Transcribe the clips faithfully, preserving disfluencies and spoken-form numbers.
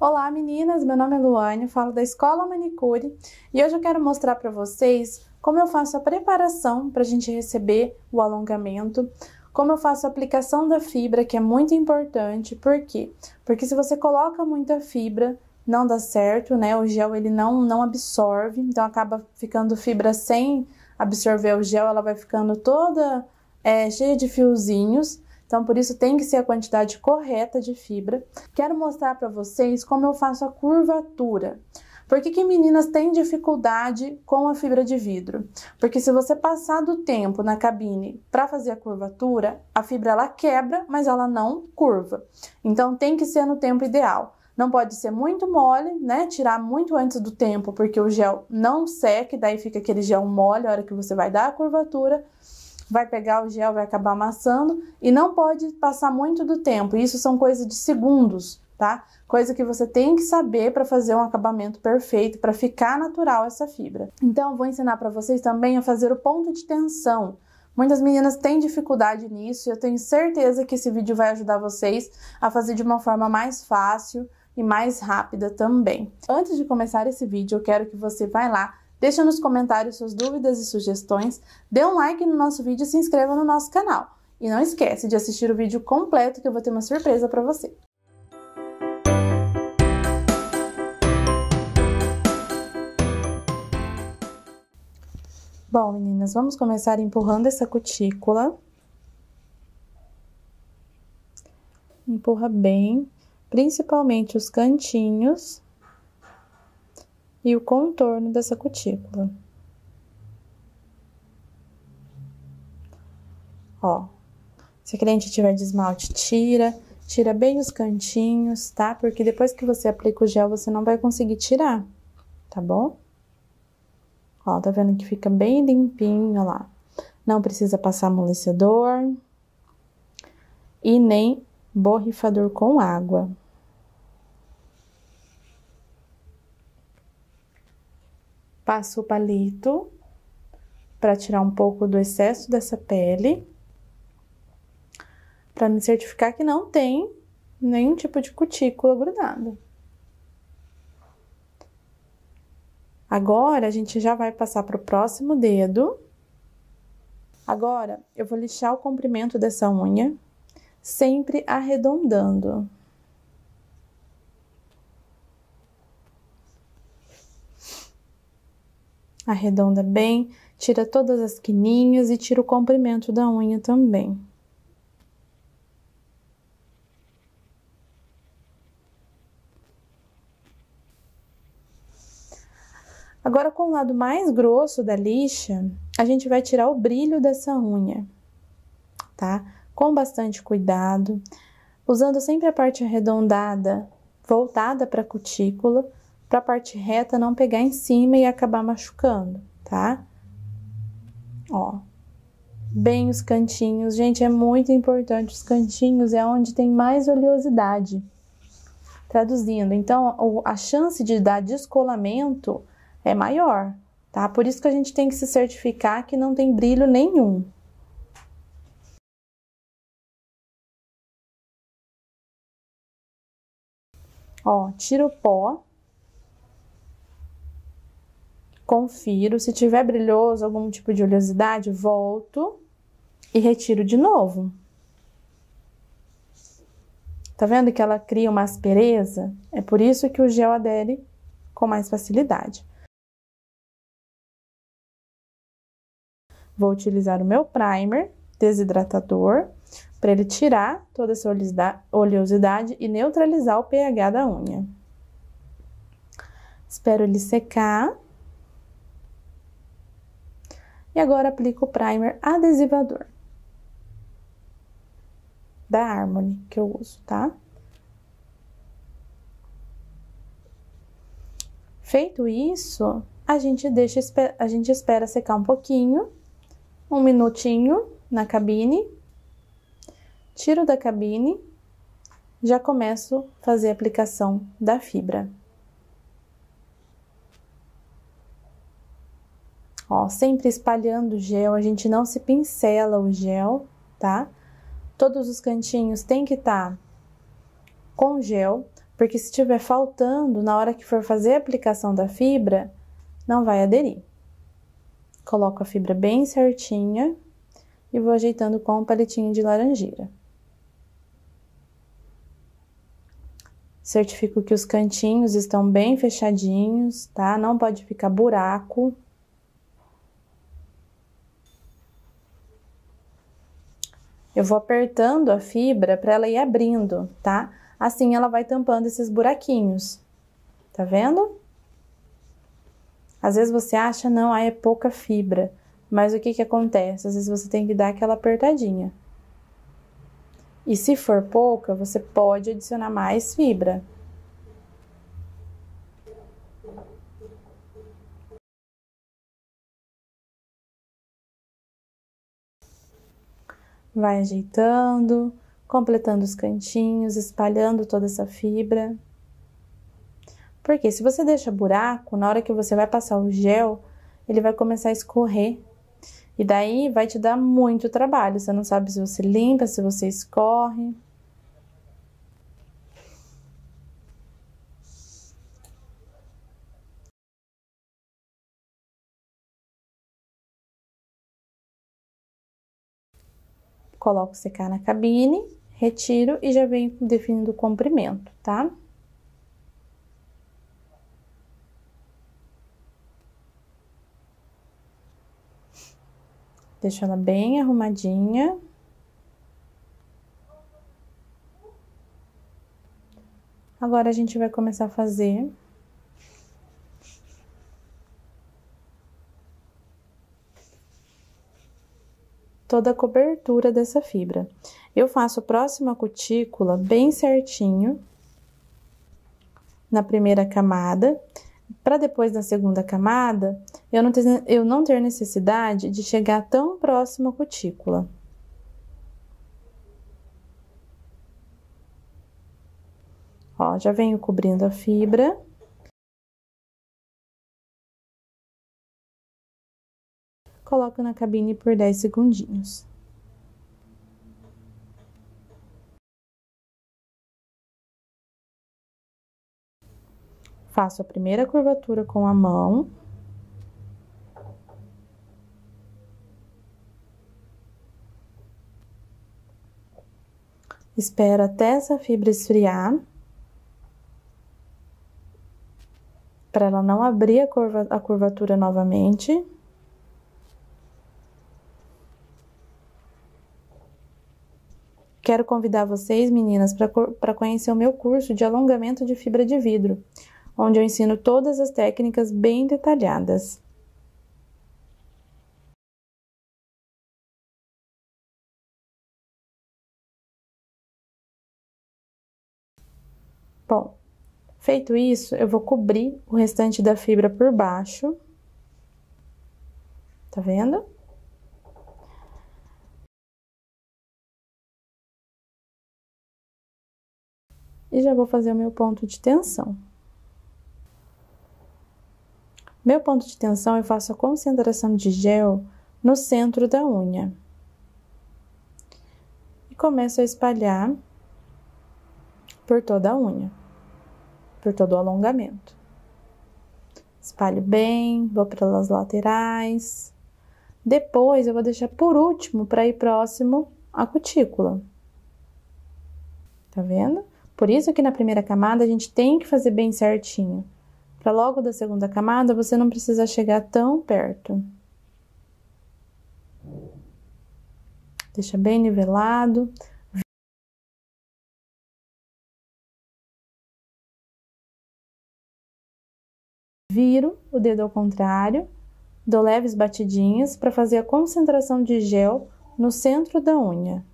Olá meninas, meu nome é Luane, falo da Escola Manicure e hoje eu quero mostrar para vocês como eu faço a preparação para a gente receber o alongamento, como eu faço a aplicação da fibra, que é muito importante. Por quê? Porque se você coloca muita fibra, não dá certo, né? O gel ele não, não absorve, então acaba ficando fibra sem absorver o gel, ela vai ficando toda é, cheia de fiozinhos. Então, por isso tem que ser a quantidade correta de fibra. Quero mostrar para vocês como eu faço a curvatura. Por que que meninas têm dificuldade com a fibra de vidro? Porque se você passar do tempo na cabine para fazer a curvatura, a fibra ela quebra, mas ela não curva. Então, tem que ser no tempo ideal. Não pode ser muito mole, né? Tirar muito antes do tempo, porque o gel não seca, daí fica aquele gel mole a hora que você vai dar a curvatura. Vai pegar o gel, vai acabar amassando e não pode passar muito do tempo. Isso são coisas de segundos, tá? Coisa que você tem que saber para fazer um acabamento perfeito, para ficar natural essa fibra. Então, vou ensinar para vocês também a fazer o ponto de tensão. Muitas meninas têm dificuldade nisso e eu tenho certeza que esse vídeo vai ajudar vocês a fazer de uma forma mais fácil e mais rápida também. Antes de começar esse vídeo, eu quero que você vá lá, deixa nos comentários suas dúvidas e sugestões, dê um like no nosso vídeo e se inscreva no nosso canal. E não esquece de assistir o vídeo completo que eu vou ter uma surpresa para você. Bom, meninas, vamos começar empurrando essa cutícula. Empurra bem, principalmente os cantinhos e o contorno dessa cutícula. Ó, se a cliente tiver de esmalte, tira, tira bem os cantinhos, tá? Porque depois que você aplica o gel, você não vai conseguir tirar, tá bom? Ó, tá vendo que fica bem limpinho, ó lá. Não precisa passar amolecedor e nem borrifador com água. Passo o palito para tirar um pouco do excesso dessa pele, para me certificar que não tem nenhum tipo de cutícula grudada. Agora, a gente já vai passar para o próximo dedo. Agora, eu vou lixar o comprimento dessa unha, sempre arredondando. Arredonda bem, tira todas as quininhas e tira o comprimento da unha também. Agora, com o lado mais grosso da lixa, a gente vai tirar o brilho dessa unha, tá? Com bastante cuidado, usando sempre a parte arredondada voltada para a cutícula, para a parte reta não pegar em cima e acabar machucando, tá? Ó, bem os cantinhos. Gente, é muito importante os cantinhos, é onde tem mais oleosidade. Traduzindo, então, a chance de dar descolamento é maior, tá? Por isso que a gente tem que se certificar que não tem brilho nenhum. Ó, tira o pó. Confiro, se tiver brilhoso, algum tipo de oleosidade, volto e retiro de novo. Tá vendo que ela cria uma aspereza? É por isso que o gel adere com mais facilidade. Vou utilizar o meu primer desidratador para ele tirar toda essa oleosidade e neutralizar o pH da unha. Espero ele secar. E agora aplico o primer adesivador da Harmony que eu uso, tá? Feito isso, a gente deixa, a gente espera secar um pouquinho, um minutinho na cabine, tiro da cabine, já começo a fazer a aplicação da fibra. Ó, sempre espalhando o gel, a gente não se pincela o gel, tá? Todos os cantinhos tem que estar com gel. porque se estiver faltando, na hora que for fazer a aplicação da fibra, não vai aderir. Coloco a fibra bem certinha e vou ajeitando com o palitinho de laranjeira. Certifico que os cantinhos estão bem fechadinhos, tá? Não pode ficar buraco. Eu vou apertando a fibra para ela ir abrindo, tá? Assim ela vai tampando esses buraquinhos. Tá vendo? Às vezes você acha, não, ah, é pouca fibra. Mas o que que acontece? Às vezes você tem que dar aquela apertadinha. E se for pouca, você pode adicionar mais fibra. Vai ajeitando, completando os cantinhos, espalhando toda essa fibra. Porque se você deixa buraco, na hora que você vai passar o gel, ele vai começar a escorrer. E daí vai te dar muito trabalho, você não sabe se você limpa, se você escorre. Coloco secar na cabine, retiro e já venho definindo o comprimento, tá? Deixo ela bem arrumadinha. Agora a gente vai começar a fazer toda a cobertura dessa fibra. Eu faço a próxima cutícula bem certinho na primeira camada, para depois da segunda camada, eu não, ter, eu não ter necessidade de chegar tão próximo à cutícula. Ó, já venho cobrindo a fibra. Coloco na cabine por dez segundinhos. Faço a primeira curvatura com a mão. Espero até essa fibra esfriar. Para ela não abrir a, curva, a curvatura novamente. Quero convidar vocês, meninas, para conhecer o meu curso de alongamento de fibra de vidro, onde eu ensino todas as técnicas bem detalhadas. Bom, feito isso, eu vou cobrir o restante da fibra por baixo. Tá vendo? E já vou fazer o meu ponto de tensão. Meu ponto de tensão, eu faço a concentração de gel no centro da unha. E começo a espalhar por toda a unha, por todo o alongamento. Espalho bem, vou pelas laterais. Depois, eu vou deixar por último para ir próximo à cutícula. Tá vendo? Por isso que na primeira camada, a gente tem que fazer bem certinho. Para logo da segunda camada, você não precisa chegar tão perto. Deixa bem nivelado. Viro o dedo ao contrário, dou leves batidinhas para fazer a concentração de gel no centro da unha.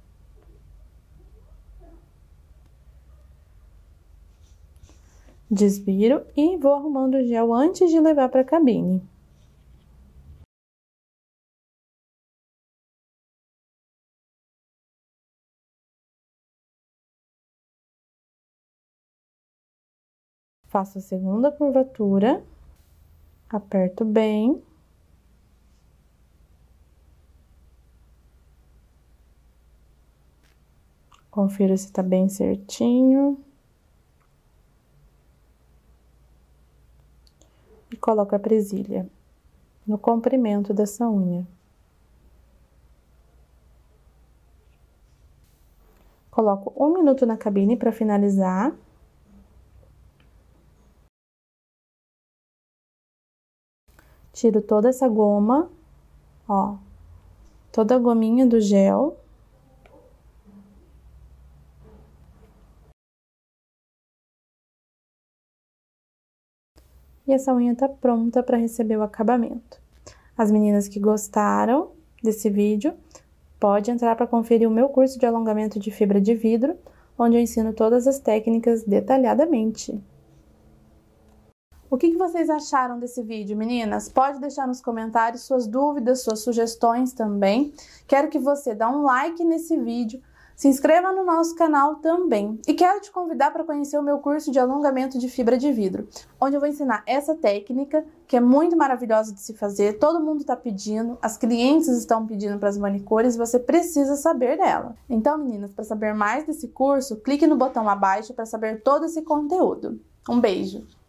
Desviro e vou arrumando o gel antes de levar para a cabine. Faço a segunda curvatura, aperto bem. Confiro se está bem certinho. coloco a presilha no comprimento dessa unha. Coloco um minuto na cabine para finalizar. Tiro toda essa goma, ó, toda a gominha do gel. E essa unha tá pronta para receber o acabamento. As meninas que gostaram desse vídeo, pode entrar para conferir o meu curso de alongamento de fibra de vidro, onde eu ensino todas as técnicas detalhadamente. O que vocês acharam desse vídeo, meninas? Pode deixar nos comentários suas dúvidas, suas sugestões também. Quero que você dê um like nesse vídeo, se inscreva no nosso canal também. E quero te convidar para conhecer o meu curso de alongamento de fibra de vidro, onde eu vou ensinar essa técnica, que é muito maravilhosa de se fazer, todo mundo está pedindo, as clientes estão pedindo para as manicures, você precisa saber dela. Então, meninas, para saber mais desse curso, clique no botão abaixo para saber todo esse conteúdo. Um beijo!